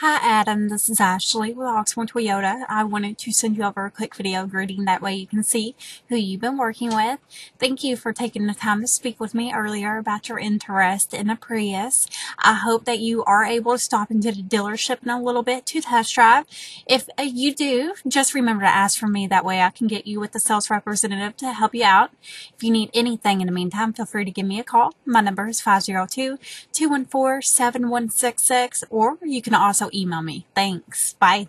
Hi Adam, this is Ashley with Oxmoor Toyota. I wanted to send you over a quick video greeting, that way you can see who you've been working with. Thank you for taking the time to speak with me earlier about your interest in a Prius. I hope that you are able to stop into the dealership in a little bit to test drive. If you do, just remember to ask for me, that way I can get you with the sales representative to help you out. If you need anything in the meantime, feel free to give me a call. My number is 502-214-7166, or you can also email me. Thanks. Bye.